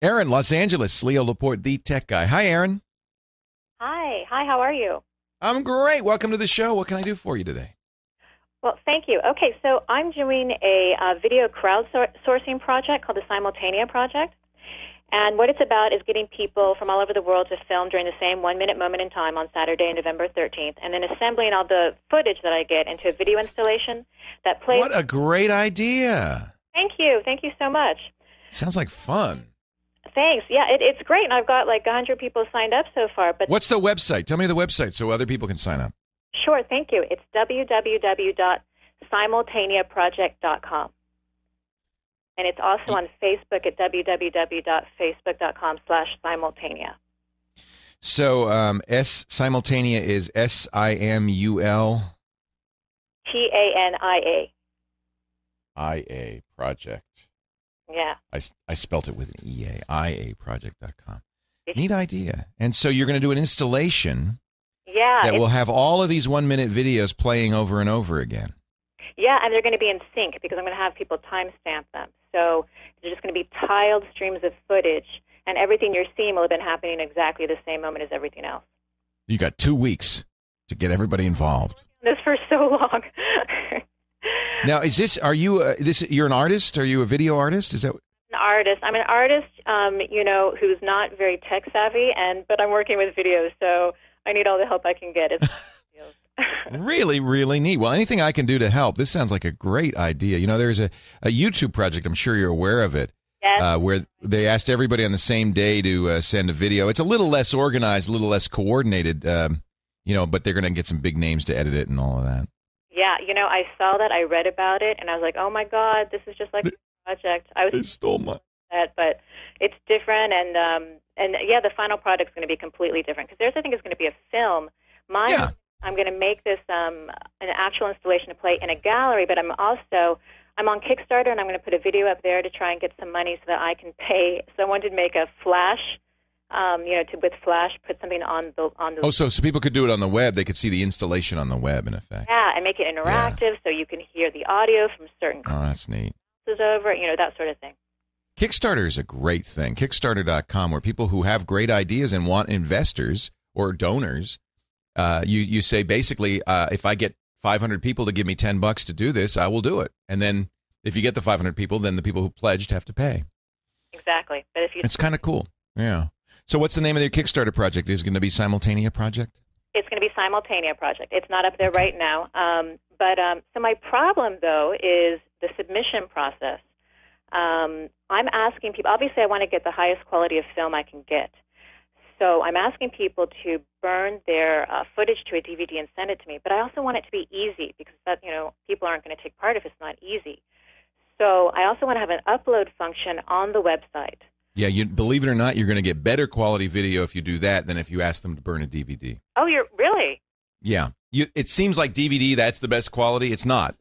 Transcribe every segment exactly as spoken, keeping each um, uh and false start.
Aaron, Los Angeles, Leo Laporte, the tech guy. Hi, Aaron. Hi. Hi, how are you? I'm great. Welcome to the show. What can I do for you today? Well, thank you. Okay, so I'm doing a uh, video crowdsourcing project called the Simultania Project. And what it's about is getting people from all over the world to film during the same one-minute moment in time on Saturday, November thirteenth, and then assembling all the footage that I get into a video installation that plays... What a great idea. Thank you. Thank you so much. Sounds like fun. Thanks. Yeah, it, it's great. And I've got like one hundred people signed up so far. But what's the website? Tell me the website so other people can sign up. Sure. Thank you. It's w w w dot simultania project dot com. And it's also on Facebook at w w w dot facebook dot com slash simultania. So um, S Simultania is S I M U L T A N I A. I A project. Yeah. I, I spelt it with an E A, I A project dot com. Neat idea. And so you're going to do an installation yeah, that will have all of these one-minute videos playing over and over again. Yeah, and they're going to be in sync because I'm going to have people timestamp them. So they're just going to be tiled streams of footage, and everything you're seeing will have been happening exactly the same moment as everything else. You got two weeks to get everybody involved. This for so long. Now, is this? Are you? Uh, this? You're an artist? Are you a video artist? Is that? An artist. I'm an artist. Um, you know, who's not very tech savvy, and but I'm working with videos, so I need all the help I can get. It's really, really neat. Well, anything I can do to help. This sounds like a great idea. You know, there's a, a YouTube project, I'm sure you're aware of it, yes. uh, where they asked everybody on the same day to uh, send a video. It's a little less organized, a little less coordinated, um, you know, but they're going to get some big names to edit it and all of that. Yeah, you know, I saw that. I read about it, and I was like, oh, my God, this is just like they, a project. I was they stole my... that, but it's different, and, um, and yeah, the final product's going to be completely different because theirs, I think, is going to be a film. Mine... Yeah. I'm going to make this um, an actual installation to play in a gallery, but I'm also, I'm on Kickstarter, and I'm going to put a video up there to try and get some money so that I can pay someone to make a flash, um, you know, to with flash, put something on the... on the. Oh, so, so people could do it on the web. They could see the installation on the web, in effect. Yeah, and make it interactive yeah. so you can hear the audio from certain... Oh, that's neat. ...over, you know, that sort of thing. Kickstarter is a great thing. Kickstarter dot com, where people who have great ideas and want investors or donors... Uh, you, you say, basically, uh, if I get five hundred people to give me ten bucks to do this, I will do it. And then if you get the five hundred people, then the people who pledged have to pay. Exactly. But if you It's kind of cool. Yeah. So what's the name of your Kickstarter project? Is it going to be Simultania Project? It's going to be Simultania Project. It's not up there okay. right now. Um, but um, so my problem, though, is the submission process. Um, I'm asking people, obviously, I want to get the highest quality of film I can get. So I'm asking people to burn their uh, footage to a D V D and send it to me. But I also want it to be easy because that, you know, people aren't going to take part if it's not easy. So I also want to have an upload function on the website. Yeah, you, believe it or not, you're going to get better quality video if you do that than if you ask them to burn a D V D. Oh, you're really? Yeah. You, it seems like D V D, that's the best quality. It's not.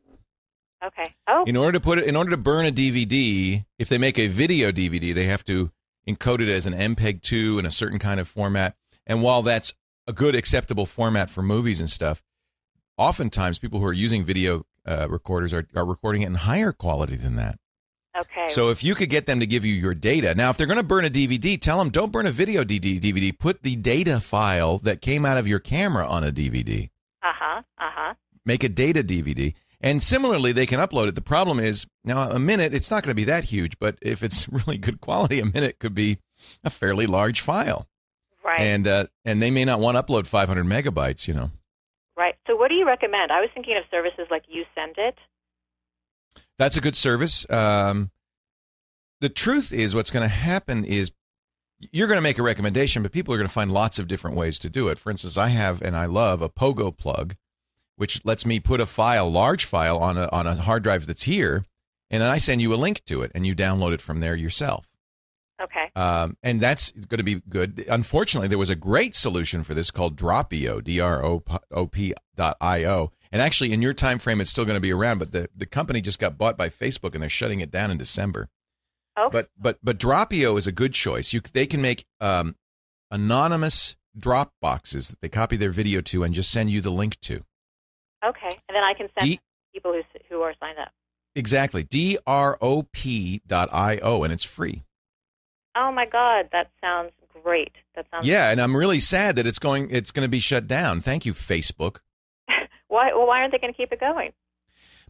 Okay. Oh. In order to put it, in order to burn a D V D, if they make a video D V D, they have to encoded as an M P E G two in a certain kind of format. And while that's a good, acceptable format for movies and stuff, oftentimes people who are using video uh, recorders are, are recording it in higher quality than that. Okay. So if you could get them to give you your data. Now, if they're going to burn a D V D, tell them don't burn a video D V D. Put the data file that came out of your camera on a D V D. Uh-huh, uh-huh. Make a data D V D. And similarly, they can upload it. The problem is, now, a minute, it's not going to be that huge, but if it's really good quality, a minute could be a fairly large file. Right. And uh, and they may not want to upload five hundred megabytes, you know. Right. So what do you recommend? I was thinking of services like YouSendIt. That's a good service. Um, the truth is what's going to happen is you're going to make a recommendation, but people are going to find lots of different ways to do it. For instance, I have, and I love, a Pogo plug, which lets me put a file, large file, on a, on a hard drive that's here, and then I send you a link to it, and you download it from there yourself. Okay. Um, and that's going to be good. Unfortunately, there was a great solution for this called Drop dot i o, D R O P dot I O. And actually, in your time frame, it's still going to be around, but the, the company just got bought by Facebook, and they're shutting it down in December. Oh. But but but Drop dot i o is a good choice. You They can make um, anonymous drop boxes that they copy their video to and just send you the link to. Okay, and then I can send D people who who are signed up. Exactly, D R O P dot I O, and it's free. Oh my God, that sounds great. That sounds yeah, great. And I'm really sad that it's going. It's going to be shut down. Thank you, Facebook. Why? Well, why aren't they going to keep it going?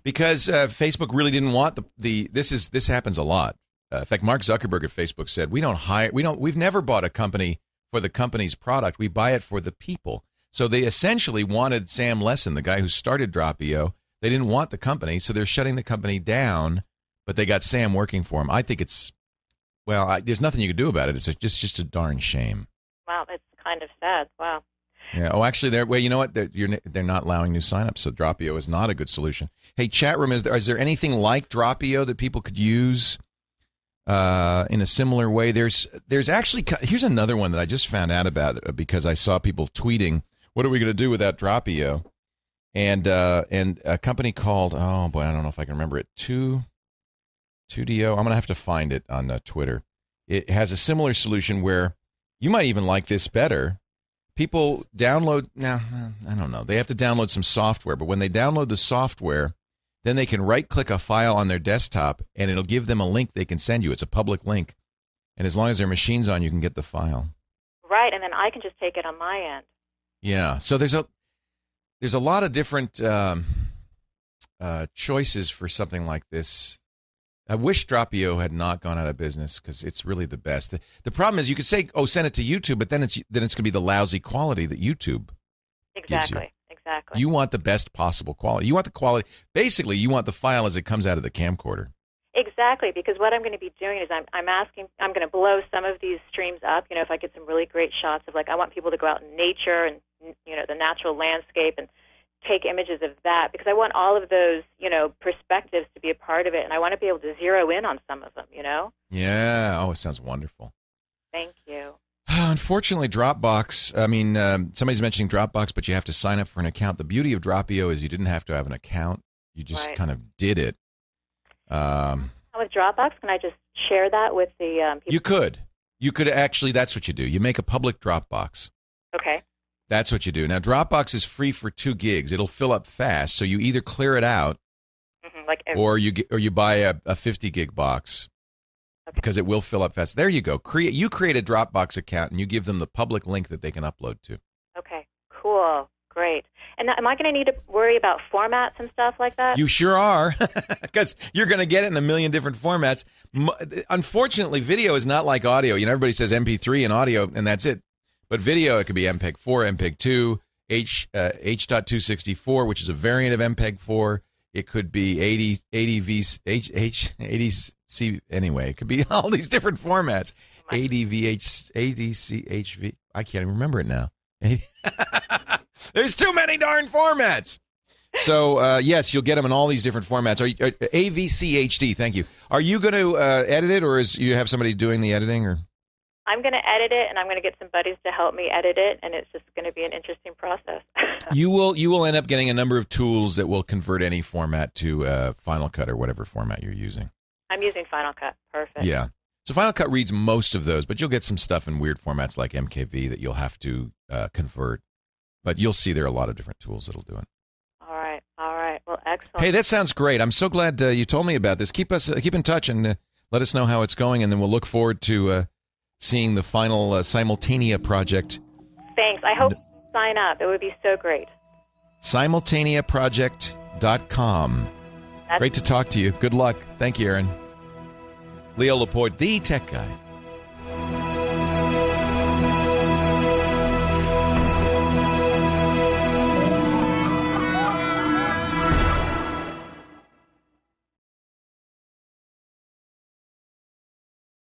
Because uh, Facebook really didn't want the the. This is this happens a lot. Uh, in fact, Mark Zuckerberg at Facebook said, "We don't hire. We don't. We've never bought a company for the company's product. We buy it for the people." So they essentially wanted Sam Lessin, the guy who started Drop dot I O. They didn't want the company, so they're shutting the company down. But they got Sam working for him. I think it's. Well, I, there's nothing you can do about it. It's just just a darn shame. Wow, it's kind of sad. Wow. Yeah. Oh, actually, they're well. You know what? They're you're, they're not allowing new signups, so Drop dot I O is not a good solution. Hey, chat room, is there, is there anything like Drop dot I O that people could use uh, in a similar way? There's there's actually here's another one that I just found out about because I saw people tweeting, "What are we going to do without Drop dot I O?" And uh, and a company called oh boy, I don't know if I can remember it. Two. two D O, I'm going to have to find it on uh, Twitter. It has a similar solution where you might even like this better. People download, now, I don't know, they have to download some software, but when they download the software, then they can right-click a file on their desktop, and it'll give them a link they can send you. It's a public link, and as long as their machine's on, you can get the file. Right, and then I can just take it on my end. Yeah, so there's a, there's a lot of different um, uh, choices for something like this. I wish Drop dot I O had not gone out of business because it's really the best. The, the problem is you could say, "Oh, send it to YouTube," but then it's then it's going to be the lousy quality that YouTube gives you. Exactly, exactly. You want the best possible quality. You want the quality. Basically, you want the file as it comes out of the camcorder. Exactly, because what I'm going to be doing is I'm I'm asking I'm going to blow some of these streams up. You know, if I get some really great shots of like I want people to go out in nature and you know the natural landscape and take images of that because I want all of those, you know, perspectives to be a part of it, and I want to be able to zero in on some of them, you know? Yeah. Oh, it sounds wonderful. Thank you. Unfortunately, Dropbox, I mean, um, somebody's mentioning Dropbox, but you have to sign up for an account. The beauty of Drop dot I O is you didn't have to have an account. You just right. kind of did it. Um, with Dropbox, can I just share that with the um, people? You could. You could actually, that's what you do. You make a public Dropbox. Okay. That's what you do. Now, Dropbox is free for two gigs. It'll fill up fast, so you either clear it out, mm-hmm, like every- or you get, or you buy a, a fifty gig box, okay, because it will fill up fast. There you go. Create you create a Dropbox account and you give them the public link that they can upload to. Okay, cool, great. And am I going to need to worry about formats and stuff like that? You sure are, because you're going to get it in a million different formats. Unfortunately, video is not like audio. You know, everybody says M P three and audio, and that's it. But video, it could be M P E G four, M P E G two, H, uh, H dot two sixty-four, which is a variant of M P E G four. It could be eighty, eighty V, H, H, eighty C, anyway, it could be all these different formats. A D V H, A D C H V, I can't even remember it now. There's too many darn formats. So, uh, yes, you'll get them in all these different formats. Are you, uh, A V C H D, thank you. Are you going to uh, edit it, or is you have somebody doing the editing, or...? I'm going to edit it, and I'm going to get some buddies to help me edit it, and it's just going to be an interesting process. You will you will end up getting a number of tools that will convert any format to uh, Final Cut or whatever format you're using. I'm using Final Cut. Perfect. Yeah. So Final Cut reads most of those, but you'll get some stuff in weird formats like M K V that you'll have to uh, convert. But you'll see there are a lot of different tools that'll do it. All right. All right. Well, excellent. Hey, that sounds great. I'm so glad uh, you told me about this. Keep us uh, keep in touch and uh, let us know how it's going, and then we'll look forward to... Uh, seeing the final uh, Simultania Project. Thanks. I hope you sign up. It would be so great. Simultania Project dot com. That's great to talk to you. Good luck. Thank you, Aaron. Leo Laporte, the tech guy.